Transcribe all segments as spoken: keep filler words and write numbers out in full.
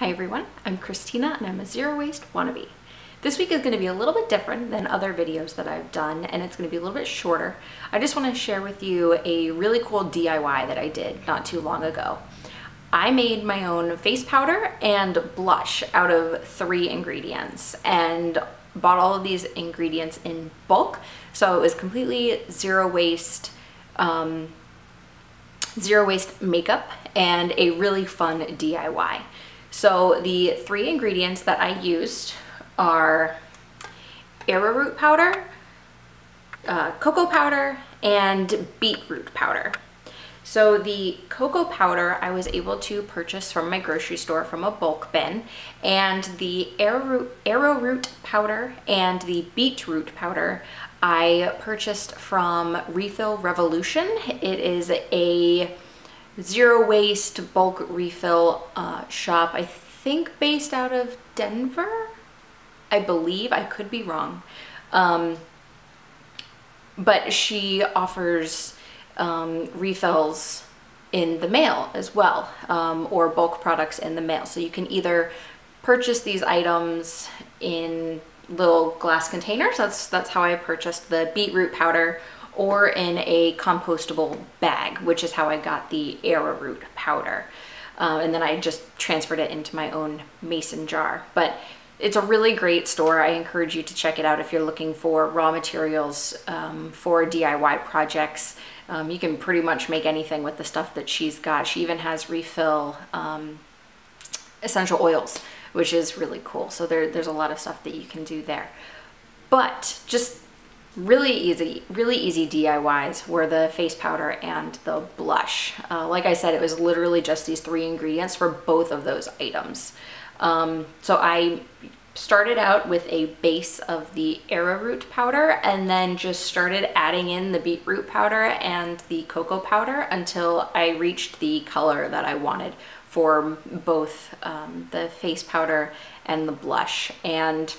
Hi everyone, I'm Christina and I'm a zero waste wannabe. This week is going to be a little bit different than other videos that I've done and it's going to be a little bit shorter. I just want to share with you a really cool D I Y that I did not too long ago. I made my own face powder and blush out of three ingredients and bought all of these ingredients in bulk, so it was completely zero waste um, zero waste makeup and a really fun D I Y. So the three ingredients that I used are arrowroot powder, uh, cocoa powder, and beetroot powder. So the cocoa powder I was able to purchase from my grocery store from a bulk bin, and the arrowroot, arrowroot powder and the beetroot powder I purchased from Refill Revolution. It is a zero waste bulk refill uh, shop, I think based out of Denver, I believe. I could be wrong. Um, but she offers um, refills in the mail as well, um, or bulk products in the mail. So you can either purchase these items in little glass containers, that's, that's how I purchased the beetroot powder, or in a compostable bag, which is how I got the arrowroot powder. Um, and then I just transferred it into my own mason jar. But it's a really great store. I encourage you to check it out if you're looking for raw materials um, for D I Y projects. Um, you can pretty much make anything with the stuff that she's got. She even has refill um, essential oils, which is really cool. So there, there's a lot of stuff that you can do there. But just really easy, really easy D I Ys were the face powder and the blush. Uh, like I said, it was literally just these three ingredients for both of those items. Um, so I started out with a base of the arrowroot powder and then just started adding in the beetroot powder and the cocoa powder until I reached the color that I wanted for both um, the face powder and the blush. And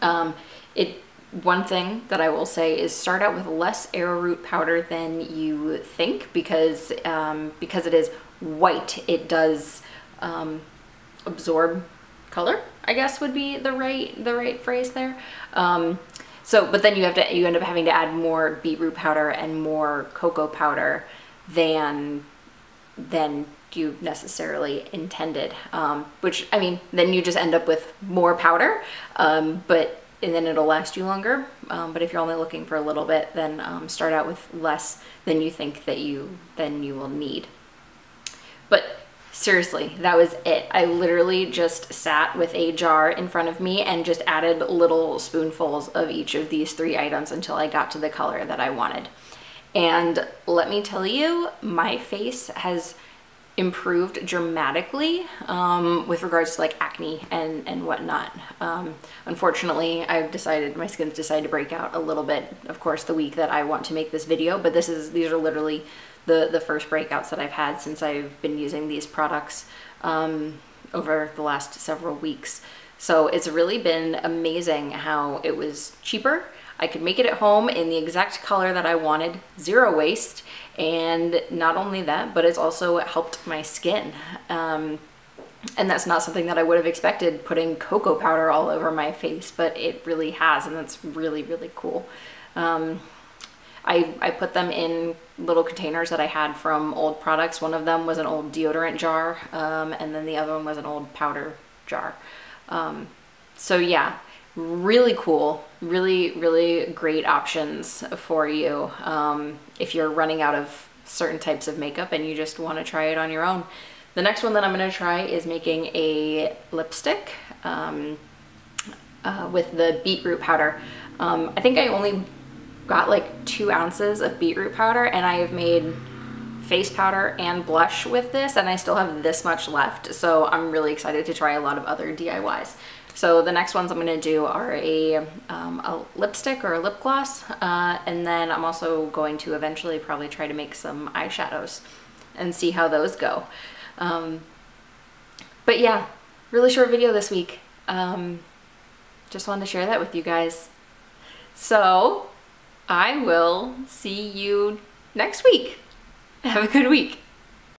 um, it one thing that I will say is start out with less arrowroot powder than you think, because um, because it is white, it does um, absorb color, I guess would be the right the right phrase there. Um, so, but then you have to you end up having to add more beetroot powder and more cocoa powder than than you necessarily intended. Um, which I mean, then you just end up with more powder, um, but. And then it'll last you longer, um, but if you're only looking for a little bit, then um, start out with less than you think that you then you will need. But seriously, that was it. I literally just sat with a jar in front of me and just added little spoonfuls of each of these three items until I got to the color that I wanted. And let me tell you, my face has improved dramatically um, with regards to like acne and, and whatnot. Um, unfortunately, I've decided, my skin's decided to break out a little bit, of course, the week that I want to make this video, but this is, these are literally the, the first breakouts that I've had since I've been using these products um, over the last several weeks. So it's really been amazing how it was cheaper. I could make it at home in the exact color that I wanted, zero waste, and not only that, but it's also helped my skin. Um, and that's not something that I would have expected, putting cocoa powder all over my face, but it really has, and that's really, really cool. Um, I, I put them in little containers that I had from old products. One of them was an old deodorant jar, um, and then the other one was an old powder jar. Um, so yeah. Really cool, really, really great options for you um, if you're running out of certain types of makeup and you just want to try it on your own. The next one that I'm going to try is making a lipstick um, uh, with the beetroot powder. Um, I think I only got like two ounces of beetroot powder and I have made face powder and blush with this, and I still have this much left, so I'm really excited to try a lot of other D I Ys. So the next ones I'm going to do are a, um, a lipstick or a lip gloss, uh, and then I'm also going to eventually probably try to make some eyeshadows and see how those go. Um, but yeah, really short video this week. Um, just wanted to share that with you guys. So I will see you next week. Have a good week.